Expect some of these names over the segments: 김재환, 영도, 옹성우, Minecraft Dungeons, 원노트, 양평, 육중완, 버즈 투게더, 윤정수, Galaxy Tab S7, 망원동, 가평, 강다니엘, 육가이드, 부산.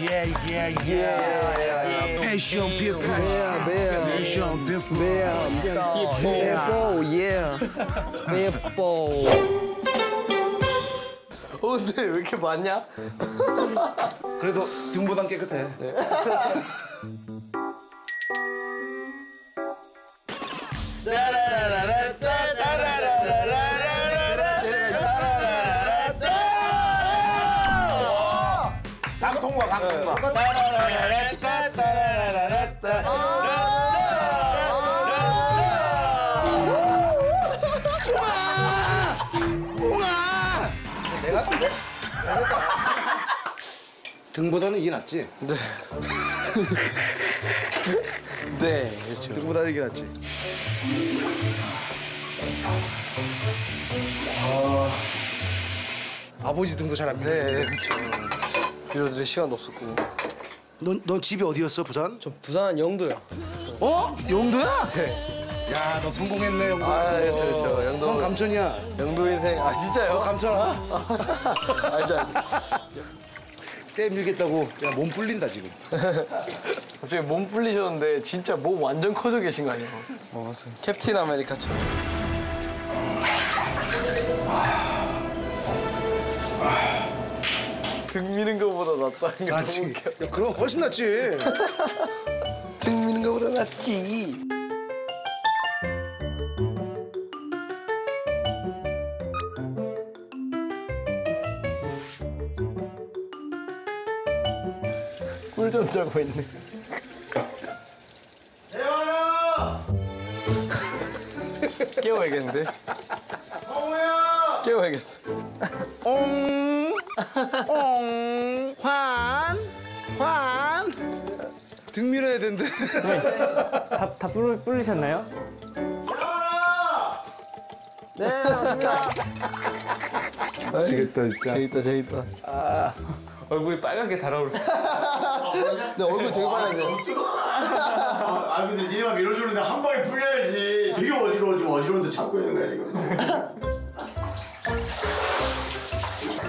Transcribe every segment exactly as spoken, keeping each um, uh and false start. Yeah, yeah, yeah. yeah. Passion people. Yeah, yeah. Passion people. Yeah. People, yeah. 어, 근데 왜 이렇게 많냐? 그래도 등보단 깨끗해. 네. 강통과 강통과. 등보다는 이게 낫지? 네. 네, 그렇죠. 등보다는 이게 낫지. 아... 아버지 등도 잘 안 믿는데. 네, 그렇죠. 빌어드릴 시간도 없었고. 넌, 넌 집이 어디였어, 부산? 저 부산 영도요. 어? 영도야? 네. 야, 너 성공했네, 영도. 아, 그렇죠, 그렇죠. 영도. 넌 감천이야. 영도 인생. 아, 진짜요? 너 감천아? 아, 진짜. 때 밀겠다고. 야, 몸 불린다, 지금. 갑자기 몸 불리셨는데 진짜 몸 완전 커져 계신 거 아니에요? 뭐, 무슨 캡틴 아메리카처럼. 등 미는 거보다 낫다는 게 낫지. 너무 웃겨. 야, 그럼 훨씬 낫지. 등 미는 거보다 낫지. 좀 자고 있네. 재환아! 깨워야겠는데? 성우야! 깨워야겠어. 옹! 옹! 환! 환! 등 밀어야 된대. 다, 다 뿌리셨나요? 재환아! 네, 맞습니다. 재밌다, 진짜. 재밌다, 재밌다. 아... 얼굴이 빨갛게 달아오르네. 근데 얼굴 되게 빨갛네. 아, 아 근데 니네가 밀어주는데 한 방에 풀려야지. 되게 어지러워. 지금 어지러운데 잡고 있는 거야 지금.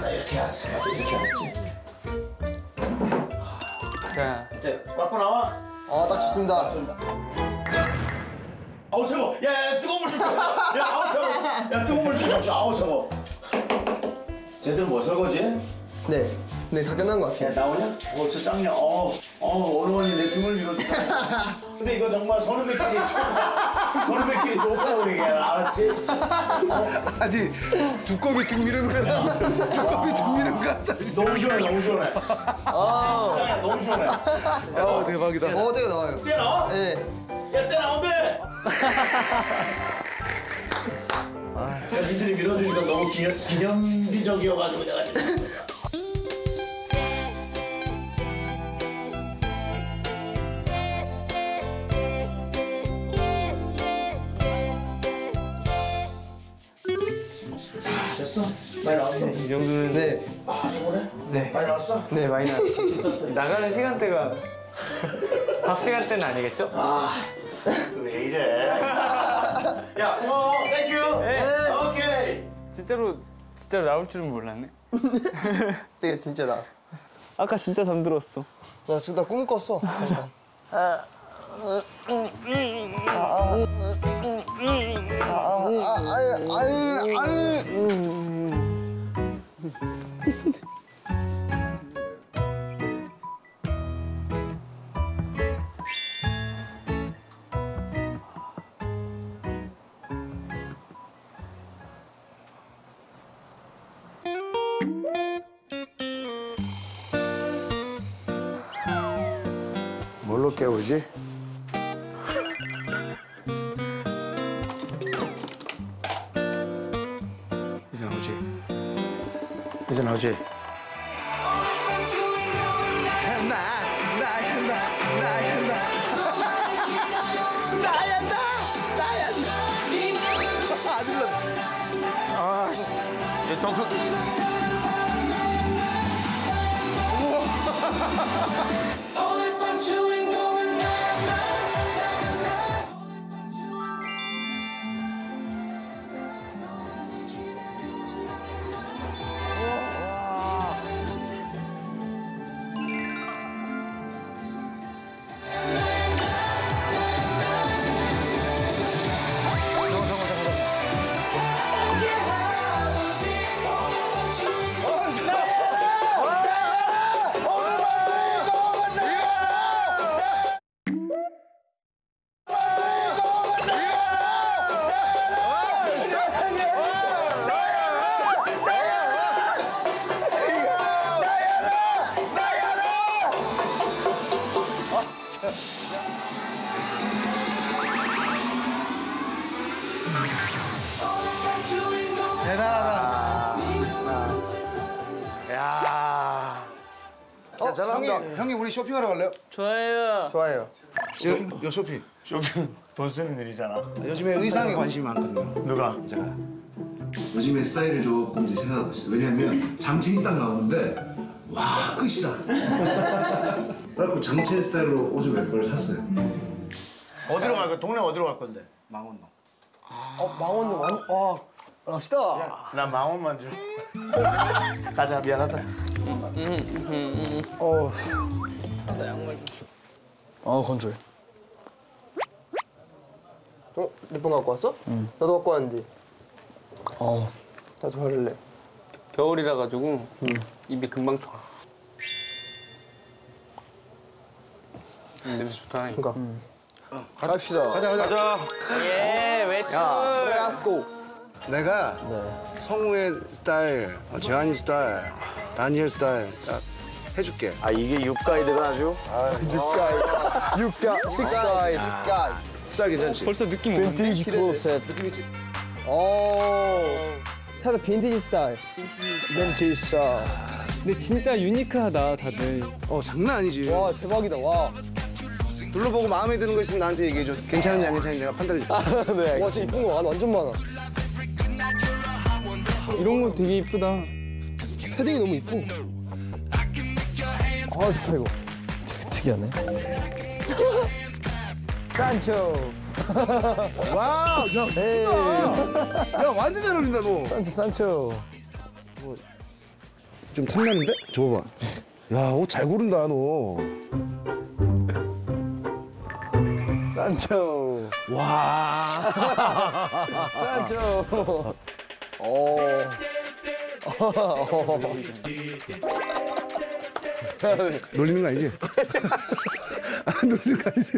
나 이렇게 안 쓰나? 이렇게 안 했지? 자. 이제 맞고 나와. 아, 딱 좋습니다. 아, 좋습니다. 아우 차가워. 야, 야, 뜨거운 물 좀. 야, 아우 차가워. 야, 뜨거운 물 좀. 아우 차가워. 쟤들 뭐 설거지? 네. 네, 다 끝난 것 같아요. 야, 나오냐? 어, 저 짱이야. 어, 어, 어른이 내 등을 밀어주다. 근데 이거 정말 선후배끼리 선후배끼리 좋다고 얘기해. 알았지? 어? 아니, 두꺼비 등 밀은 거야. 두꺼비 등 밀은 거 같다. 너무 시원해, 너무 시원해. 아, 짱이야, 너무 시원해. 어, 대박이다. 어, 때가 나와요. 때 나와? 예. 야, 때 나온대! 야, 니들이 밀어주니까 너무 기념, 기념비적이어가지고 내가 많이 나왔어? 네, 이 정도는. 네. 아, 저번에? 네. 많이 나왔어? 네, 많이 나왔어. 나가는 시간대가 밥 시간대는 아니겠죠? 아, 왜 이래. 야, 고마워. 땡큐. 네. 오케이. 진짜로, 진짜로 나올 줄은 몰랐네. 내가 진짜 나왔어. 아까 진짜 잠들었어. 나 지금 나 꿈 꿨어. 잠깐. 아, 음, 음, 음, 아, 아, 음, 음, 음. 아, 아, 아유, 아유, 아유. 뭘로 깨우지? 이제 나오지? 이제 나오지? 어, 잘한다. 형이, 형이 우리 쇼핑하러 갈래요? 좋아요. 좋아요. 지금 요 쇼핑. 쇼핑 돈 쓰는 일이잖아. 요즘에 의상에 관심이 많거든요. 누가? 제가. 요즘에 스타일을 조금 이제 생각하고 있어요. 왜냐면 장첸이 딱 나오는데 와 끝이다. 그래갖고 장첸 스타일로 옷을 몇 벌 샀어요. 음. 어디로 갈 거야? 동네 어디로 갈 건데? 망원동. 아, 어, 망원동. 망원? 아. 갑시다. 나 망원만 줘. 가자, 미안하다. 어. 나 양말 좀 줘. 어, 건조해. 어? 리본 갖고 왔어? 응. 나도 갖고 왔는데. 어. 나도 바를래. 겨울이라 가지고 응. 입이 금방 타. 응. 냄새 좋다. 그러니까. 응. 어, 갑시다. 가자, 가자. 가자. 예, 외출. 야, let's go. 내가 네. 성우의 스타일, 재환이 스타일, 다니엘 스타일 딱 해줄게. 아 이게 육가이드가 아주? 아, 육가이드. 육가, 식스가이드. 식스가이드. 스타일 괜찮지? 어, 벌써 느낌 오네. 빈티지 클로셋. 느낌이지? 오. 다들 빈티지 스타일. 빈티지 스타일. 근데 진짜 유니크하다, 다들. 어, 장난 아니지. 와, 대박이다, 와. 둘러보고 마음에 드는 거 있으면 나한테 얘기해줘. 괜찮은지 안 괜찮은지 내가 판단해줄게. 아, 네. 와, 진짜 이쁜 거 완전 많아. 이런 거 되게 이쁘다. 패딩이 너무 이쁘. 아 좋다 이거. 되게 특이하네. 산초. 와, 야, 예쁘다. 야, 완전 잘 어울린다 너. 산초, 산초. 뭐, 좀 탐나는데? 저거 봐. 야, 옷 잘 고른다 너. 산초. 와. 산초. 오. 놀리는 거 아니지? 아, 놀리는 거 아니지?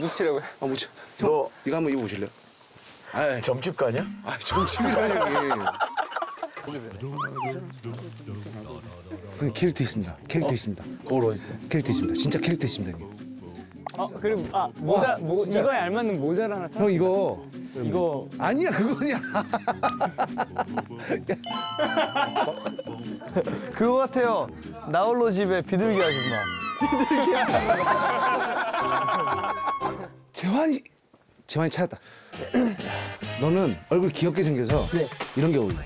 묵치라고요? 아, 묵치. 형, 너... 이거 한번 입어보실래요? 아, 점집 가냐? 아, 점집이라니. 캐릭터 있습니다. 캐릭터 어? 있습니다. 거울 어디 있어? 캐릭터 있습니다. 진짜 캐릭터 있습니다. 여기. 어 그리고 아 모자 와, 모, 이거에 알맞는 모자 하나 사. 형 이거 이거 아니야 그거냐. 그거 같아요. 나홀로 집에 비둘기 아줌마. 비둘기 아줌마. 재환이 재환이 찾았다. 너는 얼굴 귀엽게 생겨서 네. 이런 게 어울려.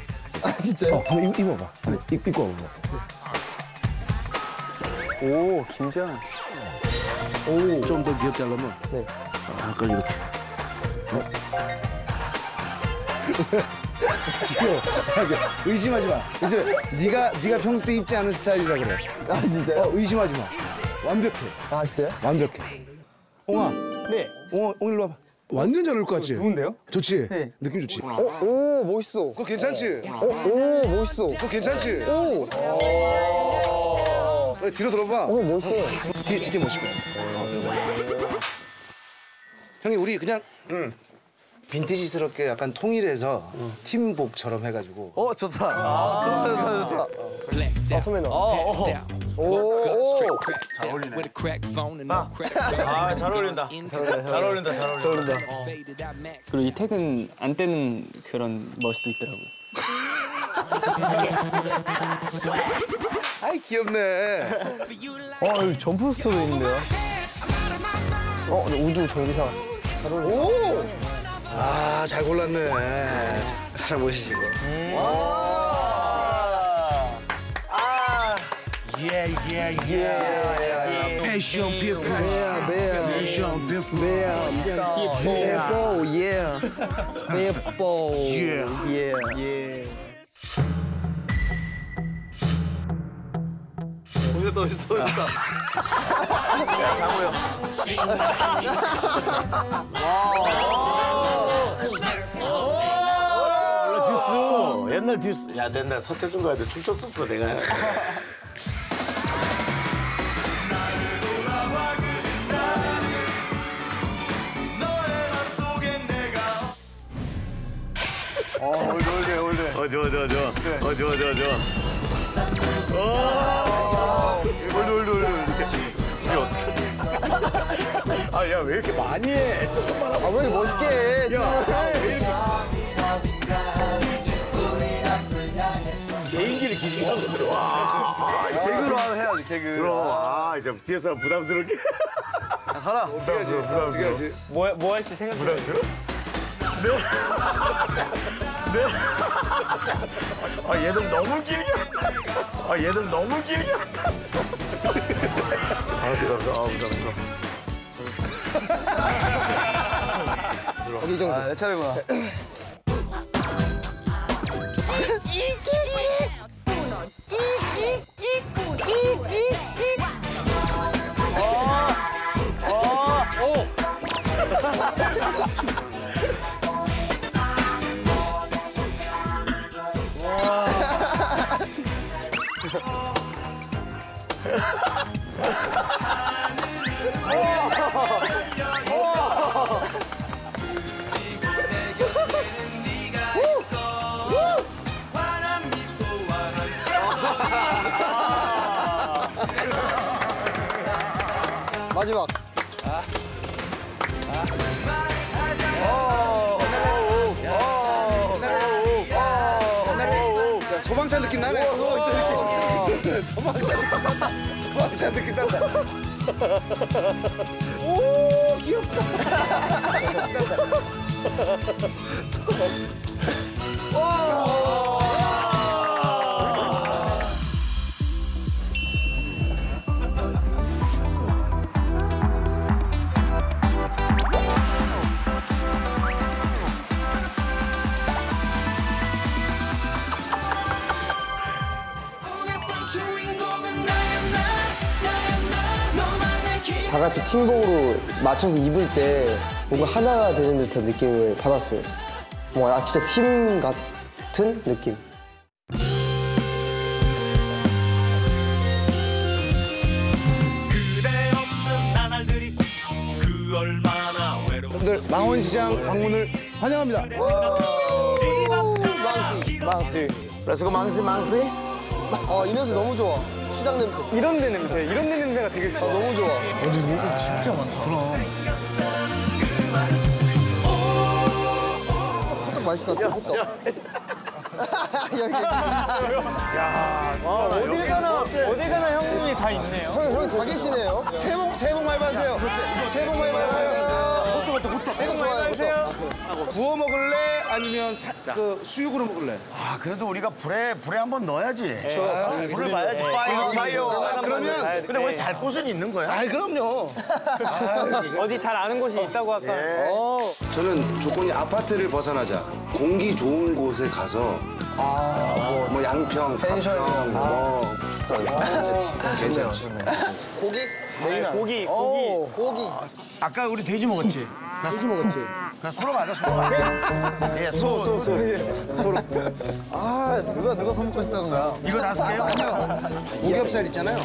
아 진짜요? 어, 한번 입, 입어봐. 네. 입, 입고 와봐. 오 김재환. 오, 좀 더 귀엽게 하려면 네. 아, 아까 이렇게 어? 귀여워. 의심하지 마. 의심. 네가 네가 평소 때 입지 않은 스타일이라 그래. 아 진짜요? 어, 의심하지 마. 완벽해. 아 진짜요? 완벽해. 옹아. 네. 옹아, 옹 일로 와봐. 완전 잘 어울릴 것 같지? 좋은데요? 좋지? 네. 느낌 좋지? 어, 오, 멋있어. 그거 괜찮지? 어, 오, 멋있어. 그거 괜찮지? 오. 오. 야, 뒤로 들어봐. 오, 멋있어. 뒤에 뒤에 멋있고. 형이 우리 그냥 응. 빈티지스럽게 약간 통일해서 응. 팀복처럼 해가지고. 어 좋다. 아 좋다 좋다 좋다. 아, 아 소매너. 아, 오잘 어울리네. 아잘 어울린다. 잘 어울린다 잘 어울린다. 어. 그리고 이 택은 안 떼는 그런 멋도 있더라고요. 아이 귀엽네. 어 점프 스토도 있는데요. 어, 우주 전기사. 오! 아, 잘 골랐네. 잘 보시시고. 음 와! 아! 예, 예, 예. 패션 피플. 패션 피플. 예뻐, 예. 예뻐. 예. 예. 예. 오셨다, 오셨다, 오셨다. 야, 장우요. 와. 듀스. 옛날 듀스. 야, 옛날 서태순 가야 돼. 춤췄었어, 내가. 어, 올드, 올드, 올드. 어, 좋아, 좋아, 좋아. 그래. 어, 좋아, 좋아, 좋아. 올드, 올드, 올드. 아, 야, 왜 이렇게 많이 해? 조금만 하고. 아, 왜 이렇게 멋있게 해? 야, 야, 왜 이렇게. 개인기를 와, 개그로 해야지, 개그. 아, 이제 뒤에서 사람 부담스럽게. 가라. 부담스러워, 부담스러워. 뭐, 뭐 할지 생각 좀. 부담스러워? 네. 네. 아, 얘들 너무 길게 한다. 아, 얘들 너무 길게 한다. 아, 부담스러워. 아, 부담스러워. 어디 정도? 아, 내 차례구나. 마지막. 아. 아. 오. 오. 오. 소방차 느낌 나네. 소방차 느낌 난다. 소방차 느낌 난다. 오, 귀엽다. 오. 다 같이 팀복으로 맞춰서 입을 때 뭔가 하나가 되는 듯한 느낌을 받았어요. 뭔가 아, 진짜 팀 같은 느낌. 여러분들 망원시장 방문을 환영합니다. 망시, 망시. 그래서 그 망시, 망시. 아, 이 냄새 너무 좋아. 시장 냄새. 이런 데 냄새, 이런 데 냄새가 되게 좋아. 아, 너무 좋아. 근데 이거 진짜 많다. 그럼. 호떡 맛있을 것 같아, 호떡. 야, 어딜 가나, 어딜 가나 형님이 다 있네요. 형, 형이 다 계시네요. 새해 복, 새해 복 많이 받으세요. 새해 복 많이 받으세요. 호떡, 호떡, 호떡. 호떡 좋아요, 호떡. 구워 먹을래? 아니면 사, 그 수육으로 먹을래? 아, 그래도 우리가 불에 불에 한번 넣어야지. 그렇죠. 아, 불을 봐야지. 파이어. 파이어. 아, 그러면 근데 우리 잘 곳은 있는 거야? 아, 그럼요. 아, 어디 잘 아는 곳이 어, 있다고 할까? 예. 저는 조건이 아파트를 벗어나자. 공기 좋은 곳에 가서 아, 뭐, 뭐 양평, 펜션 이런 거. 뭐, 괜찮지. 괜찮지. 고기? 아, 고기, 고기, 오, 고기. 아까 우리 돼지 먹었지? 나 돼지 먹었지? 나 소로 맞아, 소로 맞아. 예, 소, 소, 소. 소로. 아, 누가, 누가 소 먹고 싶다는 거야? 이거 다섯 개요? 아니요. 오겹살 있잖아요.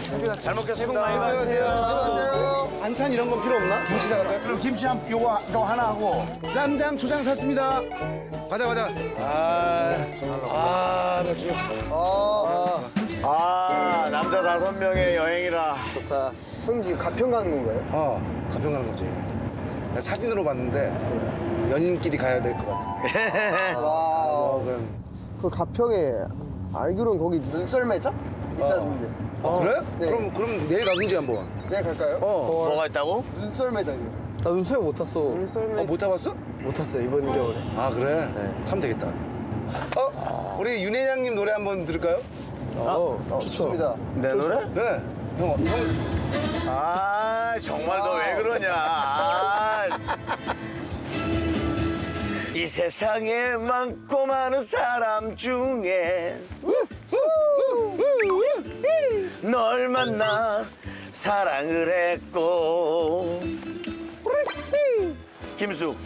잘 먹겠습니다. 새해 복 많이 받으세요. 안녕하세요. 반찬 이런 건 필요 없나? 김치 사갈까요? 그럼 김치 한, 요거, 요거 하나 하고. 쌈장, 초장 샀습니다. 가자, 가자. 아, 아, 맥주. 아, 아, 남자 다섯 명의 여행이라. 좋다. 형 지금 가평 가는 건가요? 어, 가평 가는 거지. 사진으로 봤는데 연인끼리 가야 될 것 같아. 와, 그 가평에 알기로는 거기 눈썰매장 있다던데. 어. 어. 아, 그래? 네. 그럼 그럼 내일 가든지 한번. 내일 갈까요? 어. 뭐가 있다고? 눈썰매장이요. 나 눈썰매 못 탔어. 눈썰매. 어, 못 타봤어? 못 탔어 이번 겨울에. 아, 그래? 네. 타면 되겠다. 어, 우리 윤 회장님 노래 한번 들을까요? 어, 어, 좋습니다. 내 노래? 네. 형, 형. 아, 정말 너 왜 그러냐. 아. 이 세상에 많고 많은 사람 중에 널 만나 사랑을 했고. 김숙.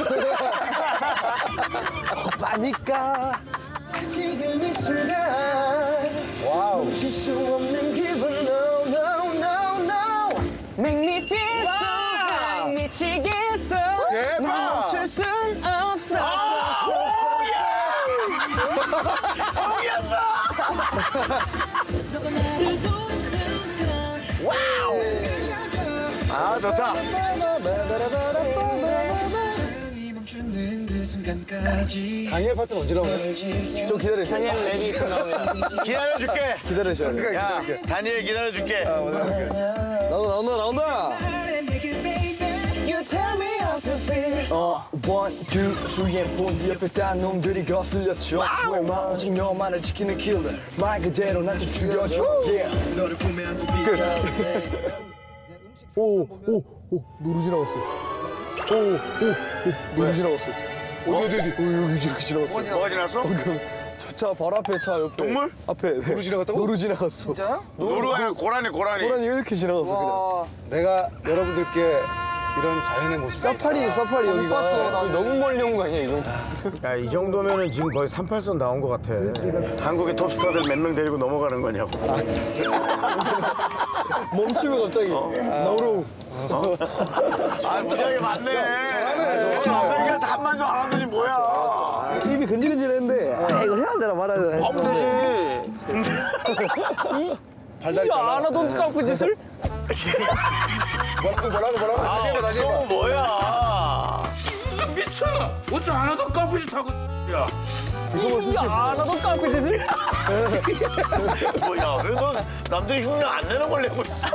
오빠니까. 오빠니까. 지금 이 순간 와우. 멈출 수 없는 기분. Make me feel so high, 미치겠어. 멈출 순 없어. 와우. 아, 좋다. 없는 그 순간까지. 다니엘 파트는 언제 나오냐? 좀 기다려. 다니엘 랩이 좀 나오냐? 기다려줄게. 기다려줘. 그러니까 야, 기다릴게. 다니엘 기다려줄게. 아, 오늘 나온다, 나온다, 나온다. 어, one, two, three, and four. 네 옆에 딴 놈들이 거슬렸죠. 왜마 오직 너만을 지키는 킬러. 말 그대로 난 좀 죽여줘. Yeah. 너를 보면 끝. 오, 오, 오, 노루 지나갔어. 오, 오, 오, 노루 지나갔어. 어디, 어디, 어디? 오, 여기 이렇게 지나갔어. 뭐가 지나갔어? 차 바로 앞에, 차 옆에. 동물? 앞에. 노루 지나갔다고? 노루 지나갔어. 진짜요? 노루가 고라니, 고라니. 고라니 이렇게 지나갔어, 그냥. 내가 여러분들께 이런 자연의 모습. 사파리, 사파리 여기가. 못 봤어. 너무 멀리 온 거 아니야, 이 정도? 야, 이 정도면은 지금 거의 삼팔선 나온 거 같아. 한국의 톱스타들 몇 명 데리고 넘어가는 거냐고. 멈추면 갑자기. 어? 너로. 어? 아, 무지하게 맞네. 잘하네. 아까 다 한마디도 안 하더니 뭐야. 아, 입이 근질근질했는데. 아, 이거 해야 되나 말아야 되나. 안 되지. 발달이 잘 나와. 안 하던 깜그 짓을? 뭐라고 뭐라고 뭐라고. 다시 해봐, 다시 해봐. 뭐야. 이거 미쳐라. 어쩜 안 하던 깜그 짓 하고. 야. 이거 안 하던 깜그 짓을? 뭐야, 왜 너 남들이 흉내 안 내는 걸 내고 있어?